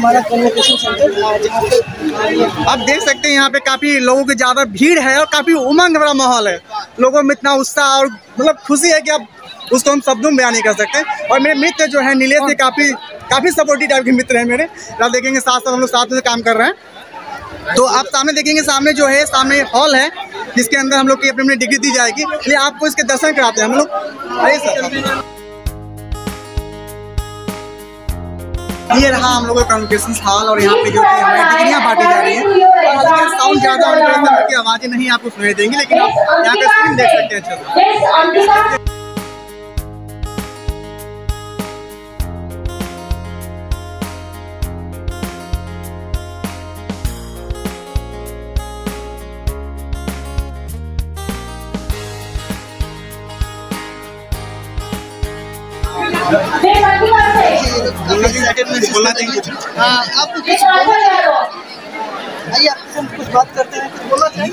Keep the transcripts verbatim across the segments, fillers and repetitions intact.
हमारा communication centre जहाँ पे आप देख सकते हैं यहाँ पे काफ़ी लोगों की ज़्यादा भीड़ है और काफ़ी उमंग भरा माहौल है। लोगों में इतना उत्साह और मतलब खुशी है कि आप उसको हम शब्दों में बयान नहीं कर सकते। और मेरे मित्र जो है नीलेश से काफ़ी काफ़ी सपोर्टिव टाइप के मित्र हैं मेरे। आप देखेंगे साथ साथ हम लोग साथ में काम कर रहे हैं। तो आप सामने देखेंगे, सामने जो है सामने हॉल है जिसके अंदर हम लोग की अपनी अपनी डिग्री दी जाएगी। इसलिए आपको इसके दर्शन कराते हैं हम लोग। अरे सर ये रहा हम लोगों का कम्युनिकेशन हॉल और यहाँ पे जो कि हमारी डिग्रियाँ बांटी जा रही हैं। हालांकि साउंड ज़्यादा और तरह की आवाज़ें नहीं आपको सुनाई देंगी, लेकिन आप यहाँ का स्क्रीन देख सकते हैं अच्छे से। बोलना चाहिए आपको कुछ आपसे कुछ बात करते हैं कुछ बोलना चाहिए।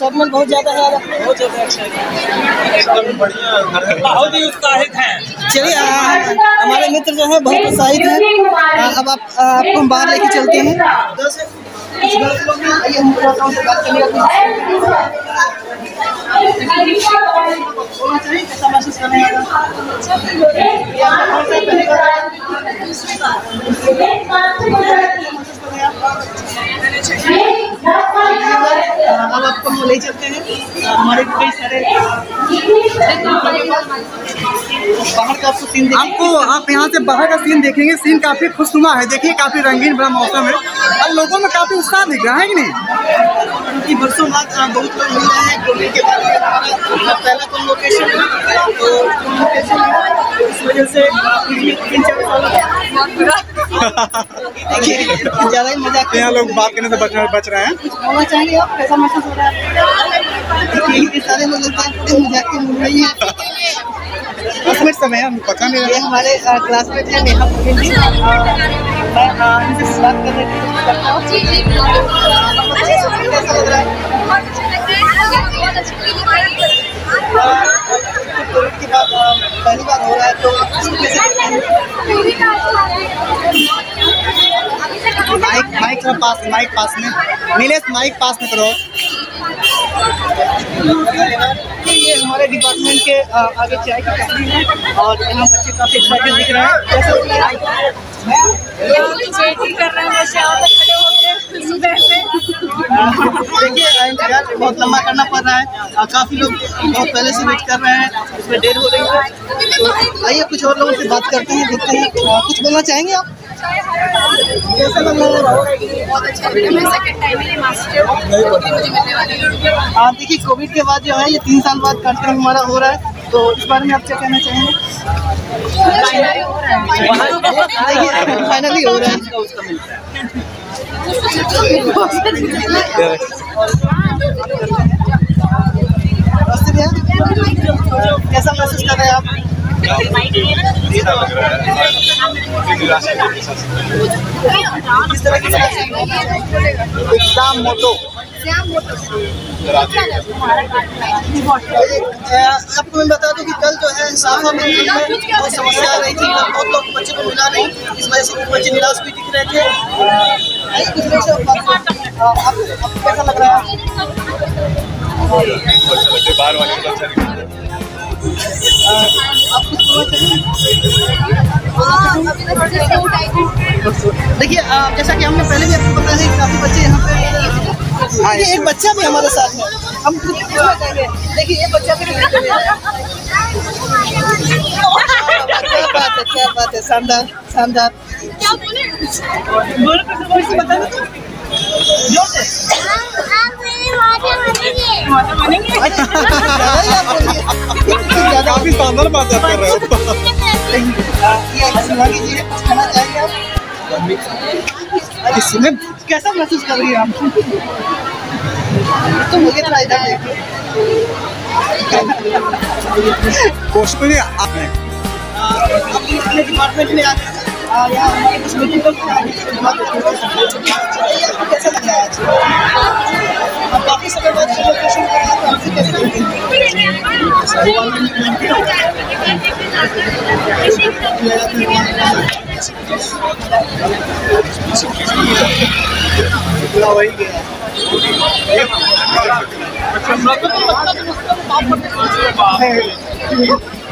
सब में बहुत ज्यादा है, बहुत ज्यादा अच्छा है, एकदम बढ़िया, बहुत ही उत्साहित है। चलिए हमारे मित्र जो है बहुत उत्साहित हैं। अब आप आपको हम बाहर लेके चलते हैं। अब आपको हम ले चलते हैं हमारे कई सारे बाहर का आपको सीन आपको आप यहाँ से बाहर का सीन देखेंगे। सीन काफ़ी खुशनुमा है, देखिए काफ़ी रंगीन भरा मौसम है और लोगों में काफ़ी उत्साह दिख रहा है कि नहीं। बरसों बाद बहुत लोग मिल रहे हैं। घूमने के बाद पहला कौन लोकेशन है, तो लोकेशन है इस वजह से तीन चार साल ज़्यादा ही मजा। यहाँ लोग बात करने से बच बच रहे हैं। होना चाहिए आप कैसा महसूस हो रहा है? सारे लोग मजाक में घूम रही है। उसमें समय हम पता नहीं है। हमारे क्लासमेट हैं नेहा पुरी जी, इनसे बात कर रहे थे। कैसा लग रहा है? कोविड के बाद पहली बार हो रहा है तो mic mic pass mic pass में नीलेश माइक पास में करो। ये हमारे डिपार्टमेंट के आगे चाय की कंपनी है और यहाँ बच्चे काफ़ी एक्साइटेड दिख रहे हैं। देखिए इंतजार बहुत लंबा करना पड़ रहा है, काफ़ी लोग बहुत पहले से वेट कर रहे हैं, उसमें देर हो रही है। तो आइए कुछ और लोगों से बात करते हैं, देखते हैं कुछ बोलना चाहेंगे आप। कैसा लग रहा है? बहुत अच्छा है। आप देखिए कोविड के बाद जो है ये तीन साल बाद कार्यक्रम हमारा हो रहा है, तो इस बारे में आप क्या कहना चाहेंगे? फाइनली हो रहा है। कैसा महसूस कर रहे हैं आप? एग्जाम मोटो आपको मैं बता दूं कि कल जो है साफा में बहुत समस्या आ रही थी, बहुत लोग बच्चों को मिला नहीं, इस वजह से कुछ बच्चे निराश भी दिख रहे थे। आपको कैसा लग रहा है? देखिए जैसा कि हमने पहले भी आपको बताया कि काफ़ी बच्चे यहाँ पे, देखिए एक बच्चा भी हमारे साथ में, हम खुद कहेंगे देखिए एक बच्चा भी बात है। क्या बात है, शानदार शानदार। ज़्यादा बात कर रहे हो। अरे सीमा कैसा महसूस कर रही है आप? तो मुझे तो इधर देखो कोस्टली आपने अपने अपने डिपार्टमेंट में आ या कुछ मीटिंग तो कैसा लग रहा है आज? अब काफी समय बाद सेलिब्रेशन कर रहा था, आपसे कैसा लग रहा है?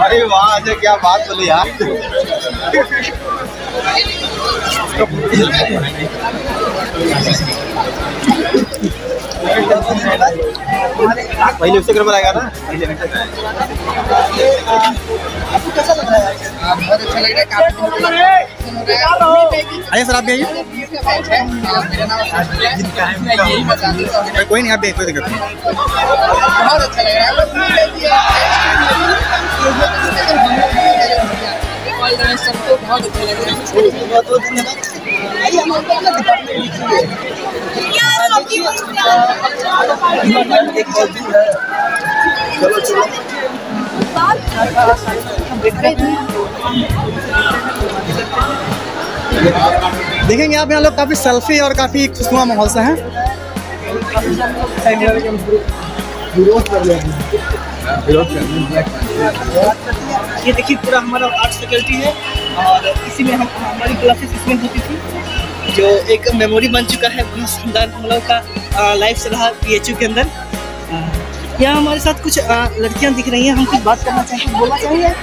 अरे वाह, आज क्या बात बोली यार। पहले उससे गड़बड़ आएगा ना। आपको कैसा लग रहा है? बहुत अच्छा लग रहा है। आइए सर, आप भी आइए। कोई नहीं, आप भी कोई दिक्कत नहीं। बहुत अच्छा लग रहा है सबको, बहुत अच्छा लग रहा है। देखेंगे आप, यहाँ लोग काफ़ी सेल्फी और काफ़ी खुशनुमा माहौल से हैं। ये देखिए पूरा हमारा आर्ट्स फैकल्टी है और इसी में हम हमारी क्लासेस इसमें होती थी, जो एक मेमोरी बन चुका है बहुत शानदार हम लोग का लाइफ से रहा पी एच यू के अंदर। यहाँ हमारे साथ कुछ लड़कियाँ दिख रही हैं, हम कुछ बात करना चाहिए, बोलना चाहिए।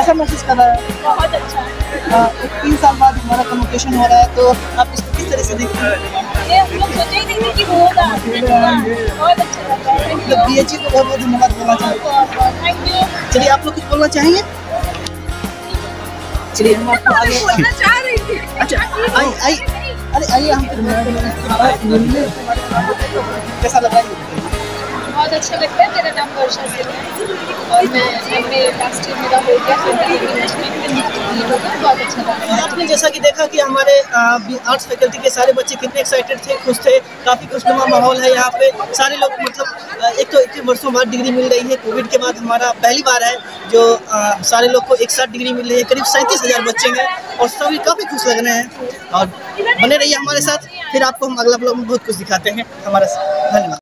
ऐसा महसूस कर रहा है? बहुत अच्छा है। तीन साल बाद हमारा कम्युनिकेशन हो रहा है, तो आप इसको किस तरह से देखते हैं? हम लोग सोचे ही नहीं थे कि होगा। बहुत अच्छा लगा। मतलब बी एच ई को बहुत बहुत धन्यवाद बोलना चाहिए। Thank you. चलिए, आप लोग कुछ बोलना चाहेंगे? चलिए, हम आपको आगे बोलना चाह रही थी। अच्छा, आई आई अरे आइए, हम कैसा लगा? बहुत अच्छा लगता है। मेरा नाम वर्षा है और मैं हमने लास्ट ईयर मेरा हो गया होगा। बहुत अच्छा लगा। आपने जैसा कि देखा कि हमारे आर्ट्स फैकल्टी के सारे बच्चे कितने एक्साइटेड थे, खुश थे, काफ़ी खुशनुमा माहौल है यहाँ पे। सारे लोग मतलब एक तो इतने वर्षों बाद डिग्री मिल रही है, कोविड के बाद हमारा पहली बार है जो आ, सारे लोग को एक साथ डिग्री मिल रही है। करीब सैंतीस हज़ार बच्चे हैं और सभी काफ़ी खुश लग रहे हैं। और बने रहिए हमारे साथ, फिर आपको हम अगला ब्लॉग में बहुत कुछ दिखाते हैं। हमारा धन्यवाद।